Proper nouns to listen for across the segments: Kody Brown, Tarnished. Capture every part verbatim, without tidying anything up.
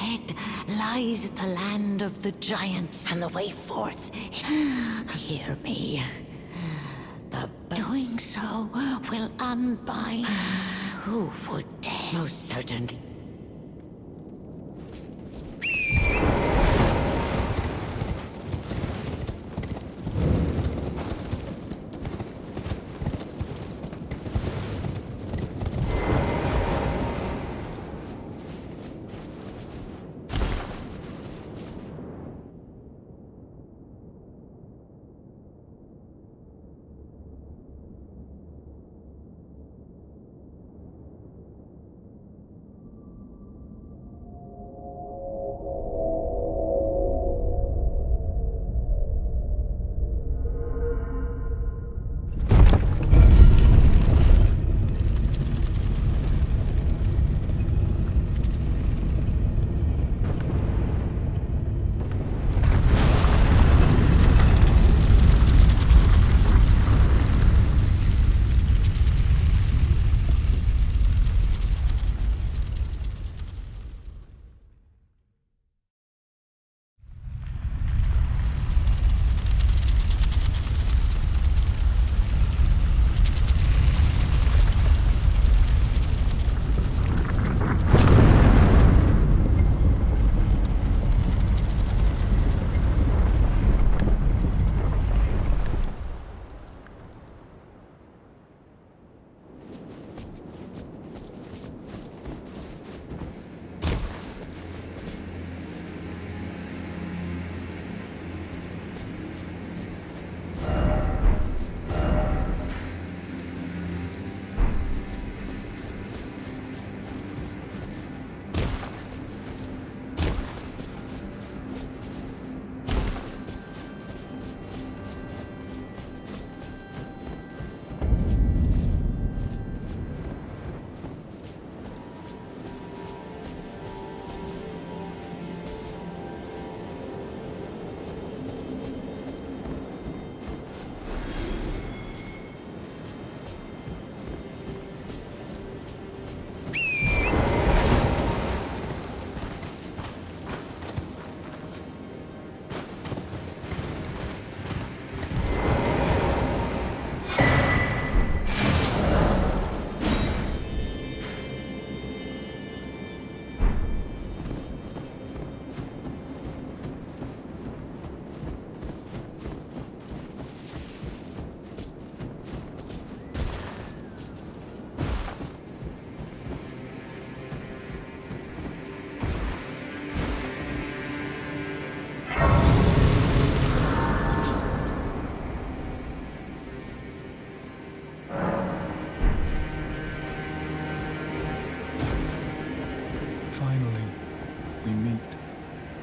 ahead lies the land of the giants, and the way forth is... Hear me. The doing so will unbind. Who would dare? Most certainly.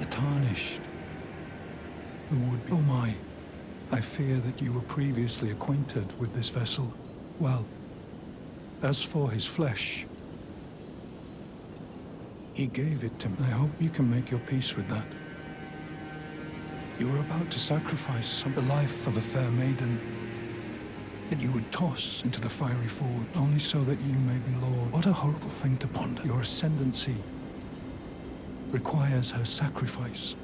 Tarnished. The wood... Oh my. I fear that you were previously acquainted with this vessel. Well, as for his flesh, he gave it to me. I hope you can make your peace with that. You were about to sacrifice the life of a fair maiden that you would toss into the fiery forge, only so that you may be lord. What a horrible thing to ponder. Your ascendancy requires her sacrifice,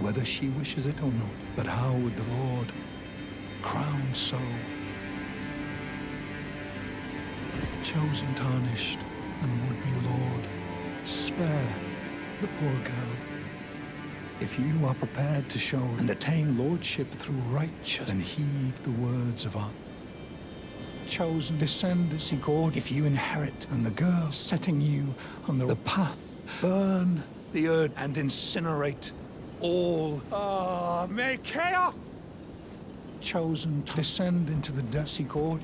whether she wishes it or not. But how would the Lord crown so? Chosen Tarnished and would be Lord, spare the poor girl. If you are prepared to show and attain lordship through righteousness, then heed the words of our chosen descendants, he called. If you inherit, and the girl setting you on the, the path, burn the earth and incinerate all. Ah, uh, may chaos! Chosen to descend into the depths, he called.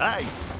Ai!